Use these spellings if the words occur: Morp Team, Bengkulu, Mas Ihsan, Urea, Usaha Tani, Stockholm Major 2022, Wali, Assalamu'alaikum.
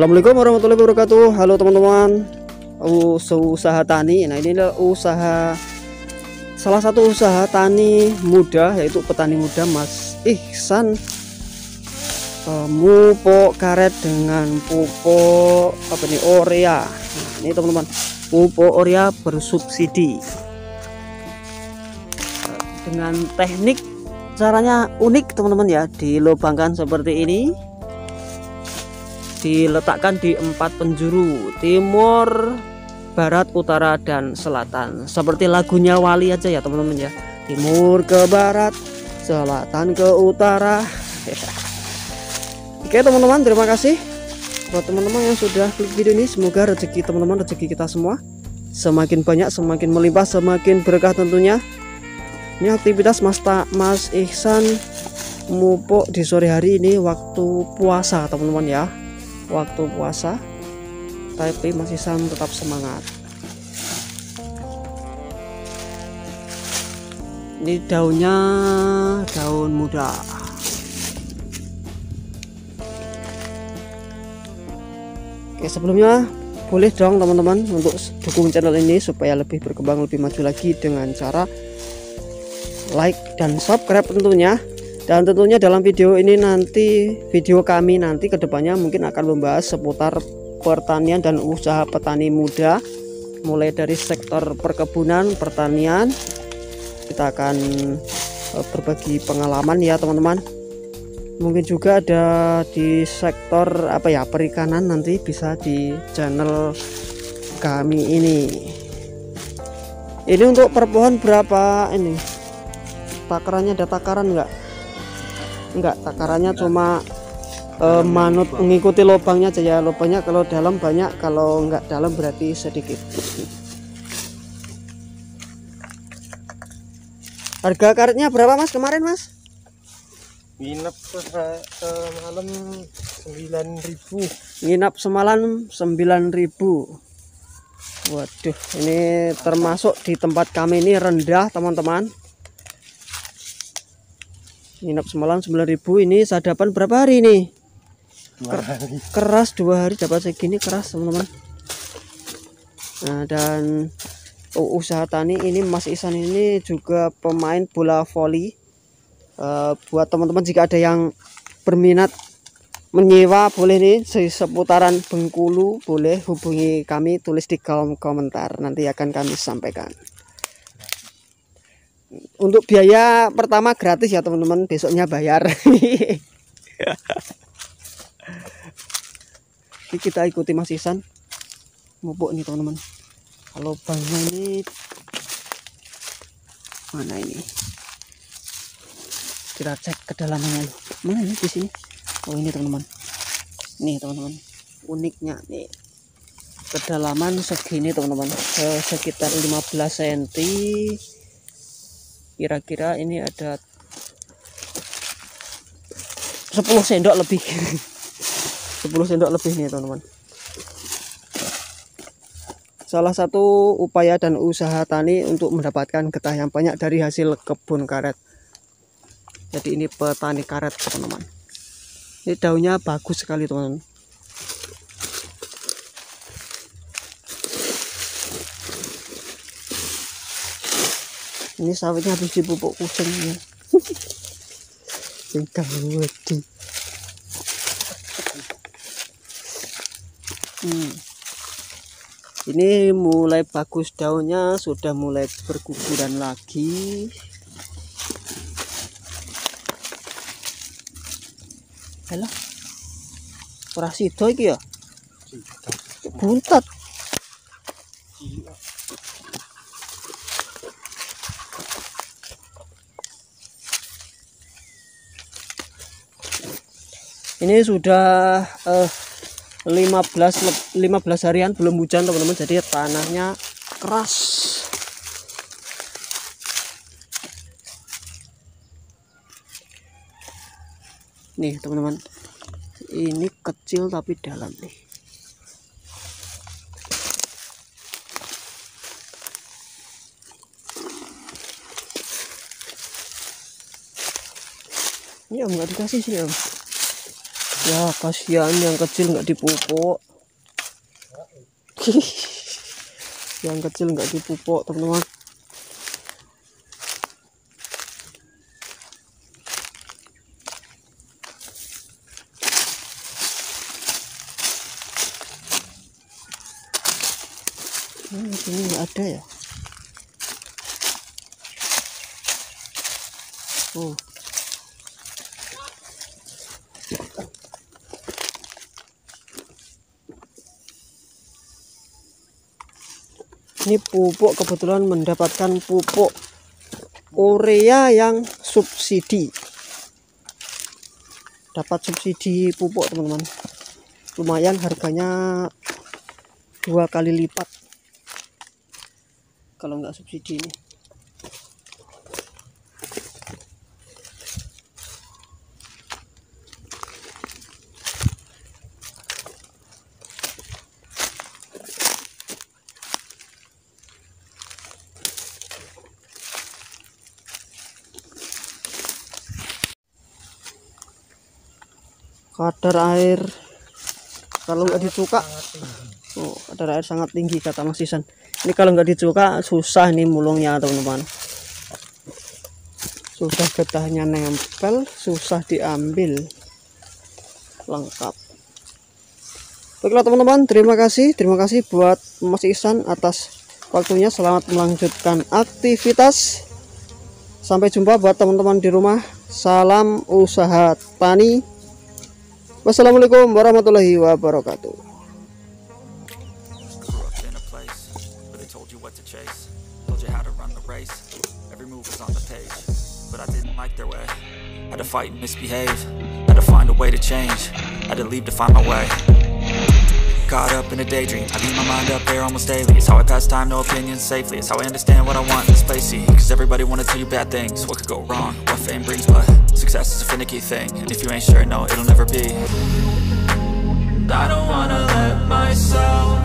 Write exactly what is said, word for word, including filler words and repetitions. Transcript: Assalamualaikum warahmatullahi wabarakatuh. Halo teman-teman, usaha tani. Nah, ini adalah usaha salah satu usaha tani muda, yaitu petani muda Mas Ihsan. Uh, mupuk karet dengan pupuk apa nih, Urea. Nah, ini teman-teman, pupuk Urea bersubsidi dengan teknik caranya unik teman-teman ya. Dilobangkan seperti ini, diletakkan di empat penjuru, timur, barat, utara, dan selatan, seperti lagunya Wali aja ya teman-teman ya. Timur ke barat, selatan ke utara. Oke teman-teman, terima kasih buat teman-teman yang sudah klik video ini. Semoga rezeki teman-teman, rezeki kita semua semakin banyak, semakin melimpah, semakin berkah tentunya. Ini aktivitas Mas, Mas Ihsan mupuk di sore hari ini waktu puasa teman-teman ya, waktu puasa, tapi Mas Ihsan tetap semangat. Ini daunnya daun muda. Oke, sebelumnya boleh dong teman-teman untuk dukung channel ini supaya lebih berkembang, lebih maju lagi dengan cara like dan subscribe tentunya. Dan tentunya dalam video ini nanti, video kami nanti kedepannya mungkin akan membahas seputar pertanian dan usaha petani muda, mulai dari sektor perkebunan, pertanian. Kita akan berbagi pengalaman ya teman-teman. Mungkin juga ada di sektor apa ya, perikanan, nanti bisa di channel kami ini. Ini untuk per pohon berapa ini? Takarannya ada takaran enggak? Enggak, takarannya cuma eh, manut mengikuti lubangnya aja ya. Lubangnya kalau dalam banyak, kalau enggak dalam berarti sedikit. Harga karetnya berapa Mas kemarin Mas? Nginap semalam sembilan ribu. Nginap semalam sembilan ribu. Waduh, ini termasuk di tempat kami ini rendah teman-teman. Nginap semalam sembilan ribu. Ini sadapan berapa hari ini? Keras dua hari dapat segini keras teman-teman. Nah, dan oh, usaha tani ini Mas Ihsan ini juga pemain bola voli. Uh, buat teman-teman jika ada yang berminat menyewa boleh nih, seputaran Bengkulu boleh hubungi kami, tulis di kolom komentar, nanti akan kami sampaikan. Untuk biaya pertama gratis ya teman-teman, besoknya bayar. Jadi kita ikuti Mas Ihsan mupuk nih teman-teman. Kalau bangnya ini mana ini? Kita cek kedalamannya. Mana ini di sini? Oh ini teman-teman. Nih teman-teman, uniknya nih kedalaman segini teman-teman, sekitar lima belas sentimeter. Kira-kira ini ada sepuluh sendok lebih. sepuluh sendok lebih nih teman-teman. Salah satu upaya dan usaha tani untuk mendapatkan getah yang banyak dari hasil kebun karet. Jadi ini petani karet teman-teman. Ini daunnya bagus sekali teman-teman. Ini sawitnya habis dipupuk kucing ya. hmm. Ini mulai bagus daunnya, sudah mulai berguguran lagi. Halo, ora sida iki ya? Buntet. Ini sudah eh, lima belas harian belum hujan teman-teman, jadi tanahnya keras. Nih teman-teman, ini kecil tapi dalam nih. Ini om nggak dikasih sih om. Ya kasihan yang kecil nggak dipupuk. Yang kecil nggak dipupuk teman-teman. Hmm, ini nggak ada ya. Oh. Ini pupuk, kebetulan mendapatkan pupuk urea yang subsidi, dapat subsidi pupuk teman-teman, lumayan harganya dua kali lipat kalau nggak subsidi ini. Kadar air kalau nggak dicuka, oh, kadar air sangat tinggi kata Mas Ihsan. Ini kalau nggak dicuka susah nih mulungnya teman-teman, susah getahnya nempel, susah diambil lengkap. Baiklah teman-teman, terima kasih, terima kasih buat Mas Ihsan atas waktunya. Selamat melanjutkan aktivitas. Sampai jumpa buat teman-teman di rumah. Salam usaha tani. Wassalamualaikum warahmatullahi wabarakatuh. In a place, but they told you what to chase, told you how to run the race, every move was on the page, but I didn't like their way, had to fight and misbehave, had to find a way to change, had to leave to find my way. Caught up in a daydream, I leave my mind up there almost daily. It's how I pass time, no opinions safely. It's how I understand what I want in this place. Cause everybody wanna tell you bad things, what could go wrong, what fame brings. But success is a finicky thing, and if you ain't sure, no, it'll never be. I don't wanna let myself